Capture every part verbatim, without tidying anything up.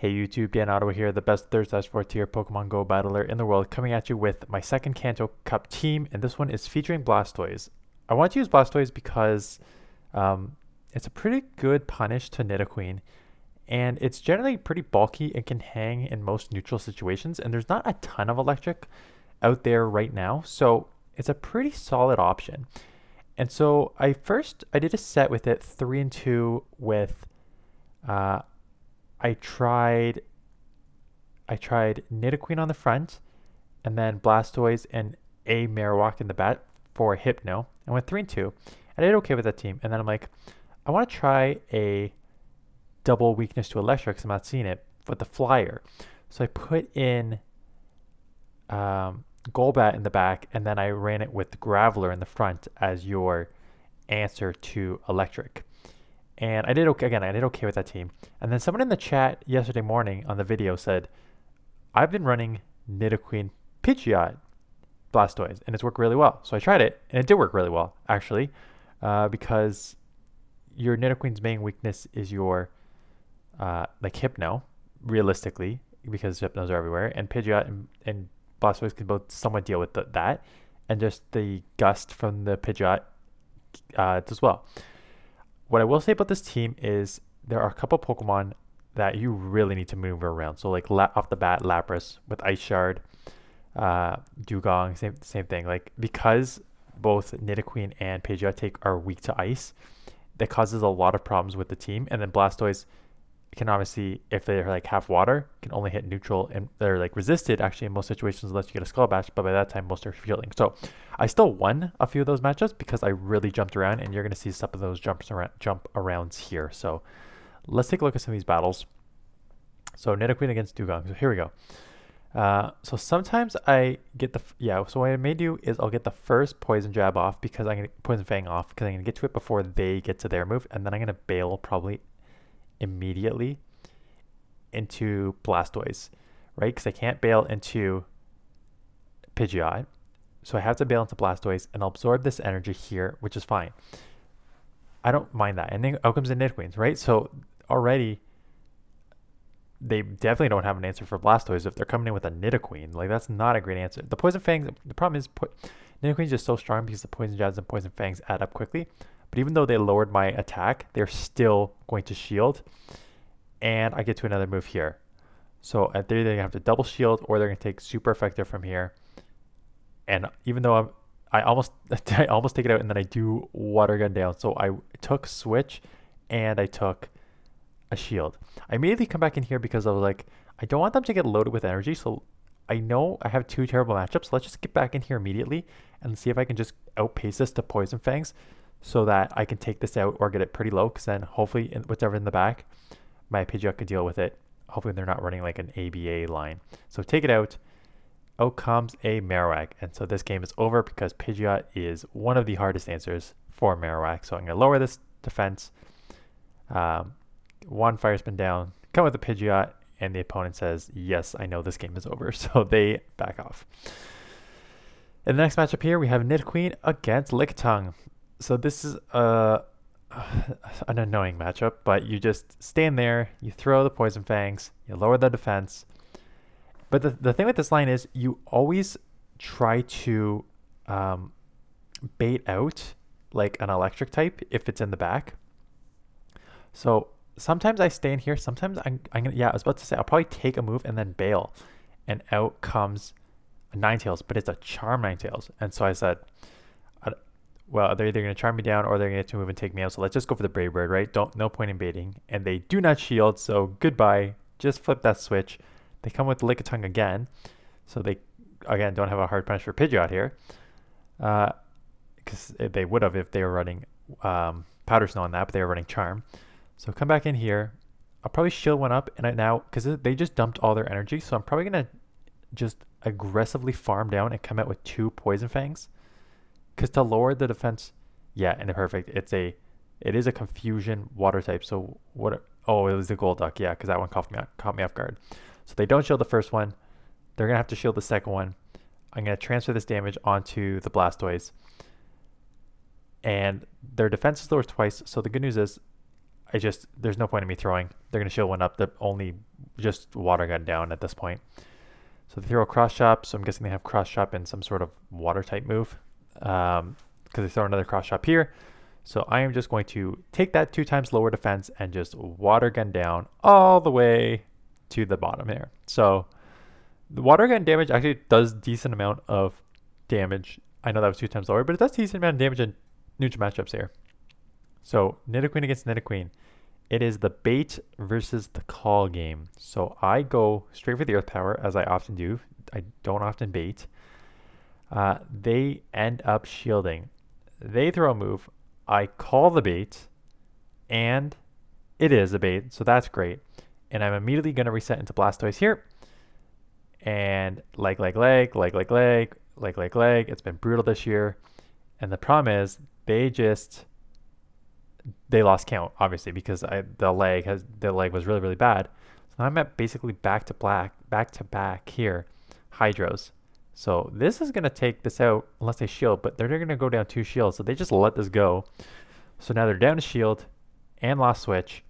Hey YouTube, DanOttawa here, the best third slash fourth tier Pokemon Go battler in the world, coming at you with my second Kanto Cup team, and this one is featuring Blastoise. I want to use Blastoise because um, it's a pretty good punish to Nidoqueen, and it's generally pretty bulky and can hang in most neutral situations, and there's not a ton of electric out there right now, so it's a pretty solid option. And so I first, I did a set with it three and two with... Uh, I tried I tried Nidoqueen on the front, and then Blastoise and a Marowak in the back for Hypno. I went three and two. I did okay with that team. And then I'm like, I want to try a double weakness to electric because I'm not seeing it, with the flyer. So I put in um, Golbat in the back, and then I ran it with Graveler in the front as your answer to electric. And I did okay, again, I did okay with that team. And then someone in the chat yesterday morning on the video said, I've been running Nidoqueen Pidgeot Blastoise, and it's worked really well. So I tried it, and it did work really well, actually, uh, because your Nidoqueen's main weakness is your, uh, like, Hypno, realistically, because Hypnos are everywhere. And Pidgeot and, and Blastoise can both somewhat deal with the, that, and just the gust from the Pidgeot uh, as well. What I will say about this team is there are a couple Pokemon that you really need to maneuver around. So like la off the bat, Lapras with Ice Shard, uh, Dewgong, same same thing. Like because both Nidoqueen and Pidgeot take are weak to ice, that causes a lot of problems with the team. And then Blastoise can obviously, if they're like half water, can only hit neutral, and they're like resisted actually in most situations unless you get a Skull Bash. But by that time, most are shielding. So I still won a few of those matchups because I really jumped around, and you're going to see some of those jumps around, jump arounds here. So let's take a look at some of these battles. So Nidoqueen against Dewgong. So here we go. Uh, so sometimes I get the yeah. So what I may do is I'll get the first poison jab off because I'm going to poison fang off because I'm going to get to it before they get to their move, and then I'm going to bail probably immediately into Blastoise, right? Because I can't bail into Pidgeot, so I have to bail into Blastoise, and I'll absorb this energy here, which is fine. I don't mind that. And then out comes the Nidoqueen, right? So already they definitely don't have an answer for Blastoise if they're coming in with a Nidoqueen. Like that's not a great answer. The Poison Fangs. The problem is po Nidoqueen is just so strong because the Poison Jabs and Poison Fangs add up quickly. But even though they lowered my attack, they're still going to shield. And I get to another move here. So at three, they're going to have to double shield, or they're going to take super effective from here. And even though I'm, I almost I almost take it out, and then I do water gun down. So I took switch, and I took a shield. I immediately come back in here because I was like, I don't want them to get loaded with energy. So I know I have two terrible matchups. Let's just get back in here immediately and see if I can just outpace this to Poison Fangs, so that I can take this out or get it pretty low, because then hopefully in, whatever in the back, my Pidgeot can deal with it. Hopefully they're not running like an A B A line. So take it out. Out comes a Marowak. And so this game is over because Pidgeot is one of the hardest answers for Marowak. So I'm going to lower this defense. Um, one fire spin down. Come with the Pidgeot. And the opponent says, yes, I know this game is over. So they back off. In the next matchup here, we have Nidoqueen against Lickitung. So this is a, an annoying matchup, but you just stand there, you throw the Poison Fangs, you lower the defense. But the, the thing with this line is you always try to um, bait out like an electric type if it's in the back. So sometimes I stay in here, sometimes I'm, I'm gonna, yeah, I was about to say, I'll probably take a move and then bail. And out comes a Ninetales, but it's a Charm Ninetales. And so I said, well, they're either going to charm me down or they're going to move and take me out. So let's just go for the Brave Bird, right? Don't, no point in baiting. And they do not shield, so goodbye. Just flip that switch. They come with Lickitung again. So they, again, don't have a hard punch for Pidgeot here. Because uh, they would have if they were running um, Powder Snow on that, but they were running Charm. So come back in here. I'll probably shield one up. And I now, because they just dumped all their energy, so I'm probably going to just aggressively farm down and come out with two Poison Fangs. Because to lower the defense, yeah, and perfect. It's a, it is a confusion water type. So what? Oh, it was the Golduck, yeah, because that one caught me off, caught me off guard. So they don't shield the first one. They're gonna have to shield the second one. I'm gonna transfer this damage onto the Blastoise, and their defense is lowered twice. So the good news is, I just, there's no point in me throwing. They're going to shield one up. That only just water got down at this point. So they throw a cross shop. So I'm guessing they have cross shop in some sort of water type move. Um, because they throw another cross shop here. So I am just going to take that two times lower defense and just water gun down all the way to the bottom here. So the water gun damage actually does decent amount of damage. I know that was two times lower, but it does decent amount of damage in neutral matchups here. So Nidoqueen against Nidoqueen. It is the bait versus the call game. So I go straight for the Earth Power, as I often do. I don't often bait. Uh, they end up shielding. They throw a move. I call the bait, and it is a bait, so that's great. And I'm immediately going to reset into Blastoise here. And leg, leg, leg, leg, leg, leg, leg, leg, leg. It's been brutal this year. And the problem is they just, they lost count, obviously, because I, the leg has the leg was really, really bad. So now I'm at basically back to black, back to back here, Hydros. So this is going to take this out unless they shield, but they're going to go down two shields. So they just let this go. So now they're down to shield and lost switch,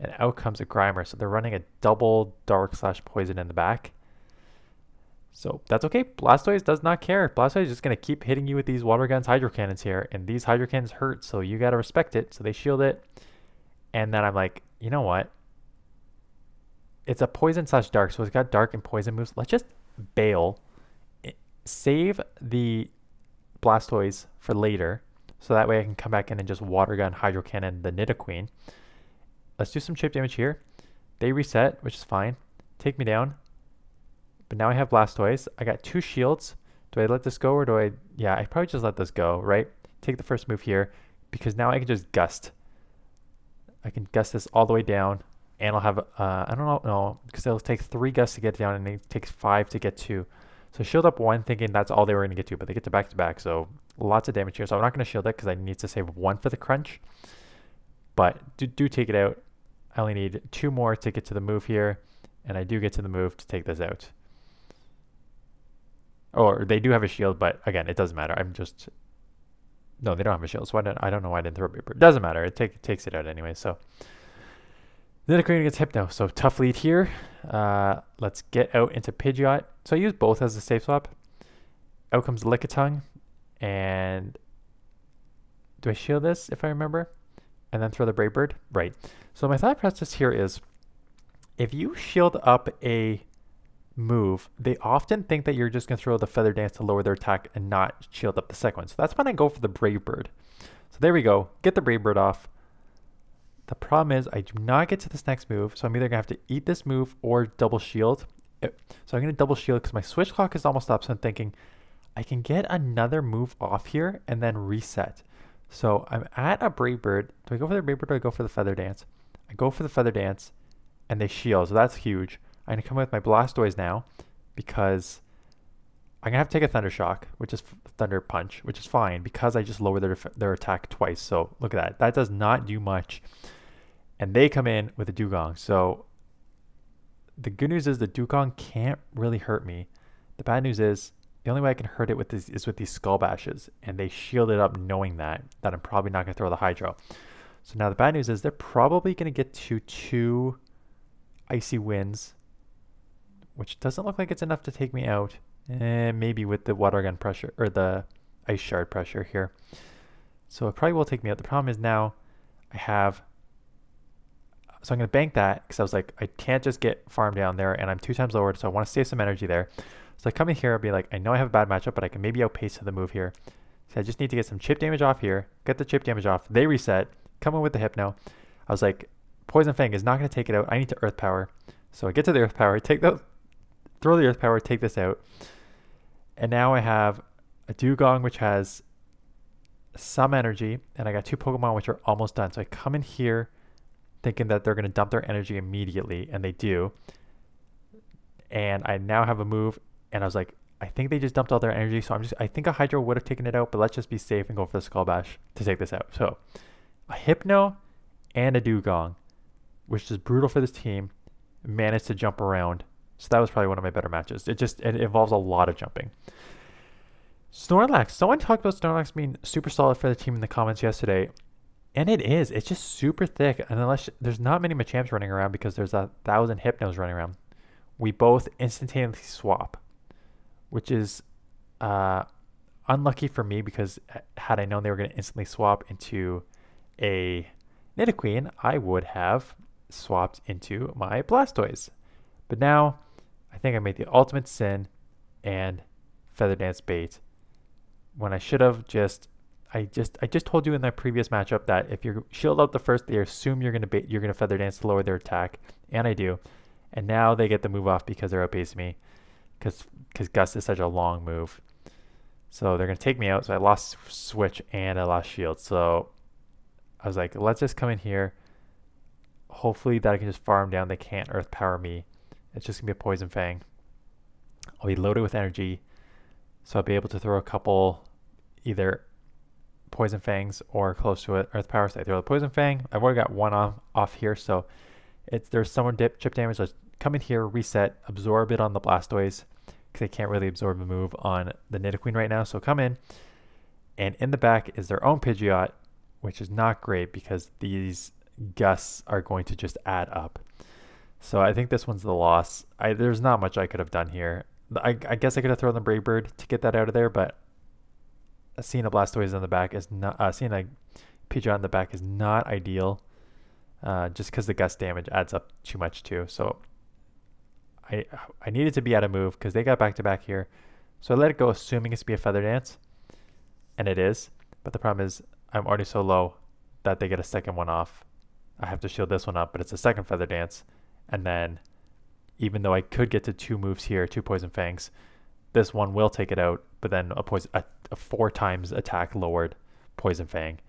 and out comes a Grimer. So they're running a double dark slash poison in the back. So that's okay. Blastoise does not care. Blastoise is just going to keep hitting you with these water guns, hydro cannons here, and these hydro cannons hurt. So you got to respect it. So they shield it. And then I'm like, you know what? It's a poison slash dark. So it's got dark and poison moves. Let's just bail. Save the Blastoise for later, so that way I can come back in and just water gun, hydro cannon the Nidoqueen. Let's do some chip damage here. They reset, which is fine. Take me down, but now I have Blastoise. I got two shields. Do I let this go or do I? Yeah, I probably just let this go, right? Take the first move here, because now I can just gust. I can gust this all the way down, and I'll have uh, I don't know, no, because it'll take three gusts to get down, and it takes five to get two. So shield up one, thinking that's all they were going to get to, but they get to back-to-back, so lots of damage here. So I'm not going to shield it because I need to save one for the crunch, but do, do take it out. I only need two more to get to the move here, and I do get to the move to take this out. Or they do have a shield, but again, it doesn't matter. I'm just... No, they don't have a shield, so I don't, I don't know why I didn't throw a paper. It doesn't matter. It take, takes it out anyway, so... Nidoqueen gets Hypno, so tough lead here. Uh, let's get out into Pidgeot. So I use both as a safe swap. Out comes Lickitung, and do I shield this if I remember? And then throw the Brave Bird? Right. So my thought process here is, if you shield up a move, they often think that you're just going to throw the Feather Dance to lower their attack and not shield up the second one. So that's when I go for the Brave Bird. So there we go. Get the Brave Bird off. The problem is I do not get to this next move, so I'm either going to have to eat this move or double shield. So I'm going to double shield because my switch clock is almost up, so I'm thinking I can get another move off here and then reset. So I'm at a Brave Bird. Do I go for the Brave Bird or do I go for the Feather Dance? I go for the Feather Dance, and they shield, so that's huge. I'm going to come with my Blastoise now because I'm going to have to take a Thunder Shock, which is Thunder Punch, which is fine because I just lower their, their attack twice. So look at that. That does not do much. And they come in with a Dewgong. So the good news is the Dewgong can't really hurt me. The bad news is the only way I can hurt it with this is with these Skull Bashes. And they shield it up knowing that, that I'm probably not going to throw the Hydro. So now the bad news is they're probably going to get to two Icy Winds, which doesn't look like it's enough to take me out. And maybe with the Water Gun pressure or the Ice Shard pressure here. So it probably will take me out. The problem is now I have... So I'm going to bank that because I was like, I can't just get farm down there and I'm two times lowered, so I want to save some energy there. So I come in here and be like, I know I have a bad matchup, but I can maybe outpace the move here. So I just need to get some chip damage off here, get the chip damage off. They reset, come in with the Hypno. I was like, Poison Fang is not going to take it out. I need to Earth Power. So I get to the Earth Power, take the, throw the Earth Power, take this out. And now I have a Dewgong, which has some energy, and I got two Pokemon, which are almost done. So I come in here, thinking that they're going to dump their energy immediately, and they do. And I now have a move, and I was like, I think they just dumped all their energy, so I'm just, I think a Hydro would have taken it out, but let's just be safe and go for the Skull Bash to take this out. So a Hypno and a Dewgong, which is brutal for this team, managed to jump around. So that was probably one of my better matches. It just, it involves a lot of jumping. Snorlax. Someone talked about Snorlax being super solid for the team in the comments yesterday. And it is. It's just super thick. And unless there's not many Machamps running around because there's a thousand Hypnos running around. We both instantaneously swap, which is uh, unlucky for me because had I known they were going to instantly swap into a Nidoqueen, I would have swapped into my Blastoise. But now I think I made the ultimate sin and Feather Dance bait when I should have just... I just I just told you in that previous matchup that if you shield out the first, they assume you're gonna bait, you're gonna feather dance to lower their attack, and I do, and now they get the move off because they're outpacing me, because because Gust is such a long move, so they're gonna take me out. So I lost switch and I lost shield. So I was like, let's just come in here. Hopefully that I can just farm down. They can't earth power me. It's just gonna be a poison fang. I'll be loaded with energy, so I'll be able to throw a couple either poison fangs or close to it earth power. So I throw the poison fang. I've already got one off off here, so it's there's some dip chip damage. Let's come in here, reset, absorb it on the Blastoise because they can't really absorb a move on the Nidoqueen right now. So come in, and in the back is their own Pidgeot, which is not great because these gusts are going to just add up. So I think this one's the loss. I there's not much I could have done here. I, I guess I could have thrown the Brave Bird to get that out of there, but seeing a Blastoise in the back is not uh, seeing a Pidgeot in the back is not ideal, uh, just because the gust damage adds up too much too. So I I needed to be out of move because they got back to back here, so I let it go assuming it's be a feather dance, and it is. But the problem is I'm already so low that they get a second one off. I have to shield this one up, but it's a second feather dance, and then even though I could get to two moves here, two poison fangs, this one will take it out. But then a poison a, a four times attack lowered poison fang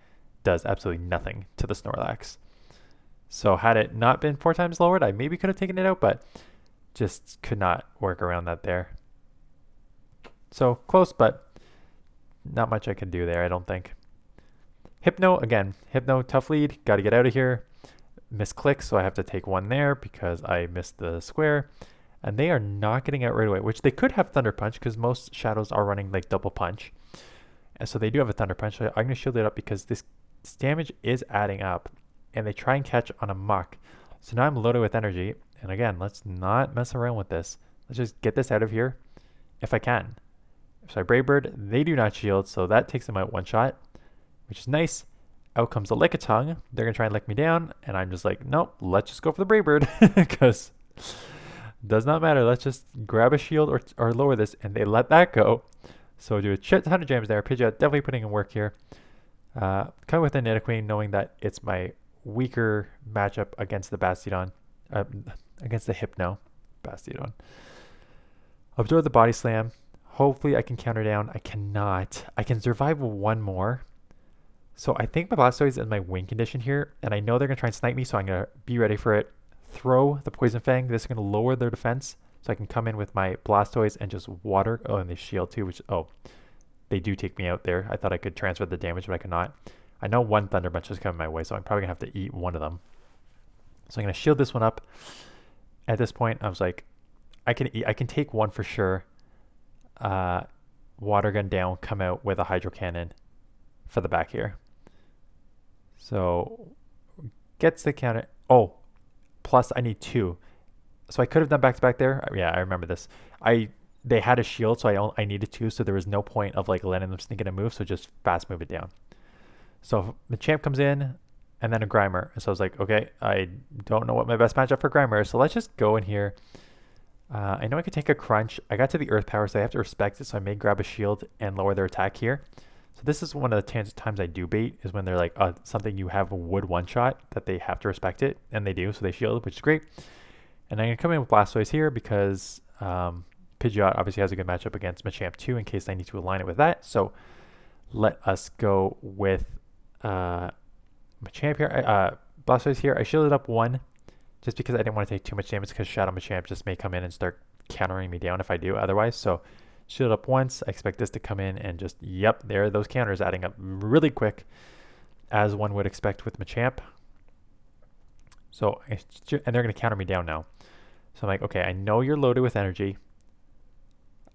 does absolutely nothing to the Snorlax. So had it not been four times lowered, I maybe could have taken it out, but just could not work around that there. So close, but not much I could do there, I don't think. Hypno again, Hypno tough lead, got to get out of here. Misclick, so I have to take one there because I missed the square. And they are not getting out right away, which they could have Thunder Punch because most Shadows are running like Double Punch. And so they do have a Thunder Punch. So I'm going to shield it up because this, this damage is adding up. And they try and catch on a Muk. So now I'm loaded with energy. And again, let's not mess around with this. Let's just get this out of here if I can. So I Brave Bird. They do not shield, so that takes them out one shot, which is nice. Out comes the Lickitung. They're going to try and lick me down. And I'm just like, nope, let's just go for the Brave Bird because... does not matter. Let's just grab a shield or, or lower this, and they let that go. So do a shit ton of jams there. Pidgeot definitely putting in work here. Uh, coming with a Nidoqueen, knowing that it's my weaker matchup against the Bastidon, uh, against the Hypno. Bastidon. Absorb the Body Slam. Hopefully I can counter down. I cannot. I can survive one more. So I think my Blastoise is in my win condition here, and I know they're going to try and snipe me, so I'm going to be ready for it. Throw the poison fang. This is going to lower their defense, so I can come in with my Blastoise and just water. Oh, and they shield too, which oh, they do take me out there. I thought I could transfer the damage, but I could not. I know one Thunder Punch is coming my way, so I'm probably gonna have to eat one of them. So I'm gonna shield this one up. At this point, I was like, I can eat, I can take one for sure. Uh, water gun down, come out with a hydro cannon for the back here. So gets the counter. Oh. Plus, I need two. So I could have done back-to-back there. Yeah, I remember this. I They had a shield, so I only, I needed two, so there was no point of like letting them sneak in a move, so just fast move it down. So Machamp comes in, and then a Grimer. So I was like, okay, I don't know what my best matchup for Grimer is, so let's just go in here. Uh, I know I could take a crunch. I got to the Earth Power, so I have to respect it, so I may grab a shield and lower their attack here. So this is one of the times I do bait, is when they're like, uh, something you have would one-shot, that they have to respect it, and they do, so they shield, which is great. And I'm going to come in with Blastoise here, because um, Pidgeot obviously has a good matchup against Machamp too, in case I need to align it with that. So let us go with uh, Machamp here, uh, Blastoise here. I shielded up one, just because I didn't want to take too much damage, because Shadow Machamp just may come in and start countering me down if I do otherwise, so... shield up once. I expect this to come in and just, yep, there are those counters adding up really quick, as one would expect with Machamp. So, and they're going to counter me down now. So I'm like, okay, I know you're loaded with energy.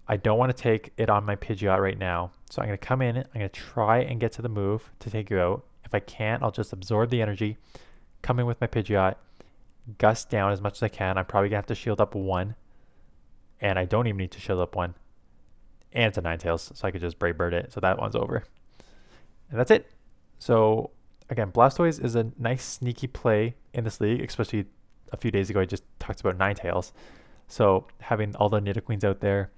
I don't want to take it on my Pidgeot right now. So I'm going to come in, I'm going to try and get to the move to take you out, If I can't, I'll just absorb the energy, come in with my Pidgeot, gust down as much as I can. I'm probably going to have to shield up one, and I don't even need to shield up one. And it's a Ninetales, so I could just Brave Bird it, so that one's over. And that's it. So, again, Blastoise is a nice sneaky play in this league, especially a few days ago I just talked about Ninetales. So having all the Nidoqueens out there,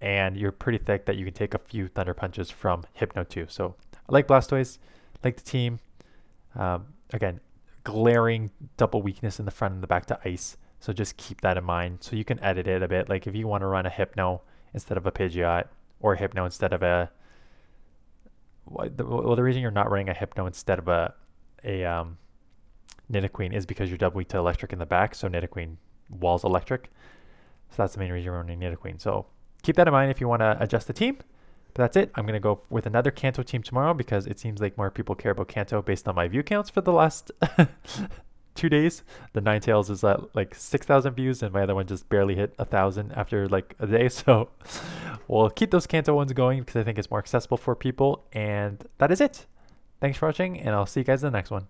and you're pretty thick that you can take a few Thunder Punches from Hypno too. So I like Blastoise, like the team. Um, again, glaring double weakness in the front and the back to ice. So just keep that in mind. So you can edit it a bit. Like if you want to run a Hypno instead of a Pidgeot, or a Hypno instead of a... Well, the reason you're not running a Hypno instead of a, a um, Nidoqueen is because you're double weak to electric in the back. So Nidoqueen walls electric. So that's the main reason you're running Nidoqueen. So keep that in mind if you want to adjust the team. But that's it. I'm going to go with another Kanto team tomorrow because it seems like more people care about Kanto based on my view counts for the last two days. The Ninetales is at like six thousand views and my other one just barely hit one thousand after like a day. So we'll keep those Kanto ones going because I think it's more accessible for people. And that is it. Thanks for watching, and I'll see you guys in the next one.